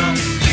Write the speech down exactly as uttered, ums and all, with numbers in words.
down.